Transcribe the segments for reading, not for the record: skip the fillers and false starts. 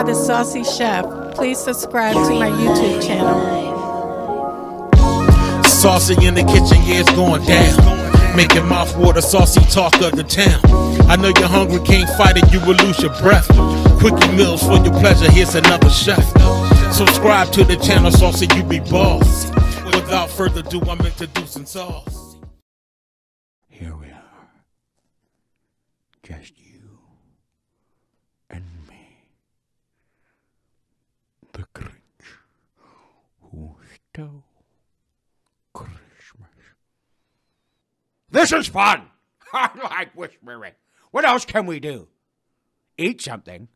Nana the Saucy Chef. Please subscribe to my YouTube channel. Saucy in the kitchen, yeah, it's going down. Make your mouth water, saucy talk of the town. I know you're hungry, can't fight it, you will lose your breath. Quickie meals for your pleasure, here's another chef. Subscribe to the channel, Saucy, you be boss. Without further ado, I'm introducing sauce. Here we are. Just you and me. The Grinch who stole Christmas. This is fun! I like whispering. What else can we do? Eat something.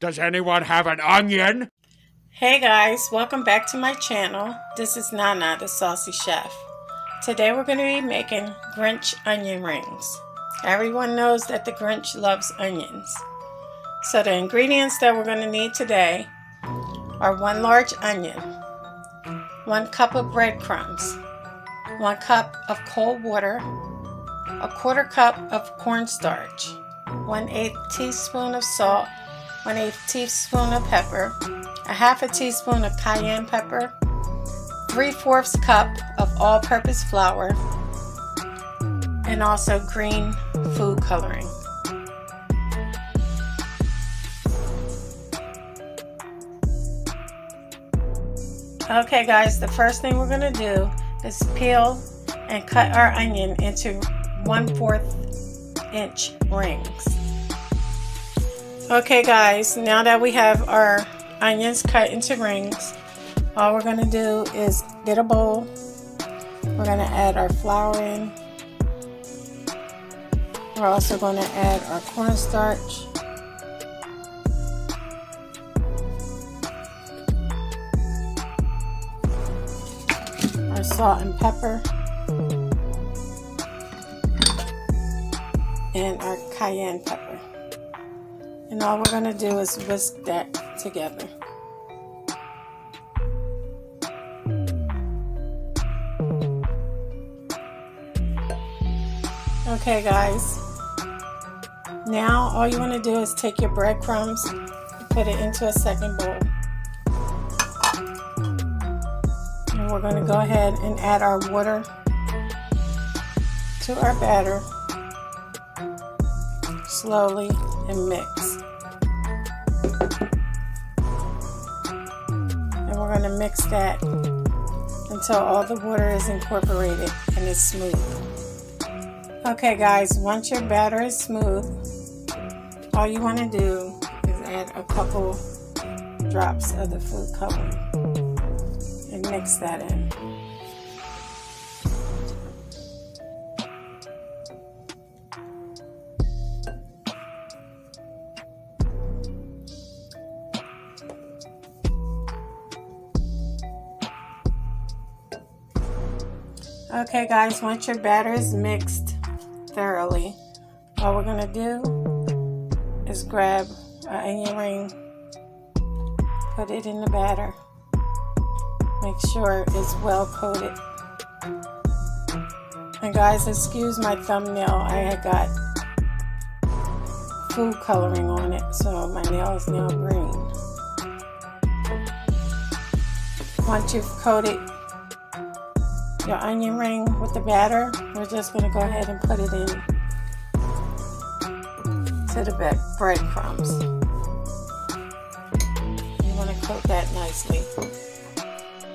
Does anyone have an onion? Hey guys, welcome back to my channel. This is Nana the Saucy Chef. Today we're going to be making Grinch onion rings. Everyone knows that the Grinch loves onions. So the ingredients that we're going to need today are 1 large onion, 1 cup of breadcrumbs, 1 cup of cold water, 1/4 cup of cornstarch, 1/8 teaspoon of salt, 1/8 teaspoon of pepper, 1/2 a teaspoon of cayenne pepper, 3/4 cup of all-purpose flour, and also green food coloring. Okay guys, the first thing we're going to do is peel and cut our onion into 1/4 inch rings. Okay guys, now that we have our onions cut into rings, all we're going to do is get a bowl. We're going to add our flour in. We're also going to add our cornstarch. Our salt and pepper. And our cayenne pepper. And all we're going to do is whisk that together. Okay guys, now all you want to do is take your breadcrumbs and put it into a second bowl. And we're going to go ahead and add our water to our batter slowly and mix. We're going to mix that until all the water is incorporated and it's smooth. Okay guys, once your batter is smooth, all you want to do is add a couple drops of the food coloring and mix that in. Okay guys, once your batter is mixed thoroughly, all we're going to do is grab our onion ring, put it in the batter, make sure it's well coated. And guys, excuse my thumbnail, I had got food coloring on it, so my nail is now green. Once you've coated your onion ring with the batter, we're just going to go ahead and put it in to the breadcrumbs. You want to coat that nicely.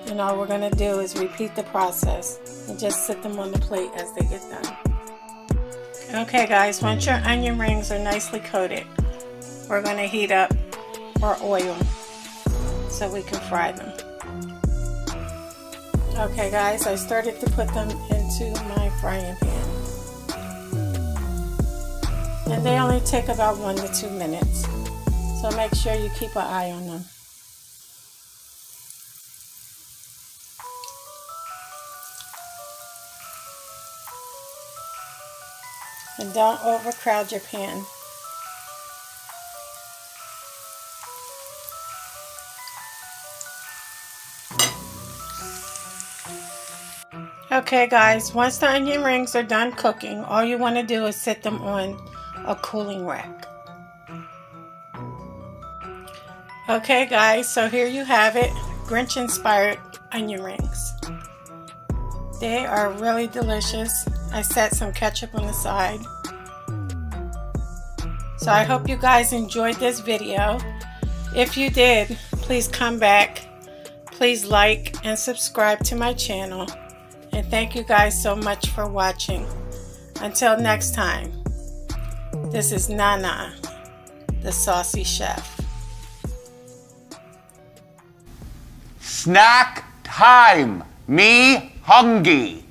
And all we're going to do is repeat the process and just sit them on the plate as they get done. Okay guys, once your onion rings are nicely coated, we're going to heat up our oil so we can fry them. Okay guys, I started to put them into my frying pan. And they only take about 1 to 2 minutes. So make sure you keep an eye on them. And don't overcrowd your pan. Okay guys, once the onion rings are done cooking, all you want to do is set them on a cooling rack. Okay guys, so here you have it, Grinch inspired onion rings. They are really delicious. I set some ketchup on the side. So I hope you guys enjoyed this video. If you did, please come back. Please like and subscribe to my channel. And thank you guys so much for watching. Until next time, this is Nana, the Saucy Chef. Snack time, me hungry.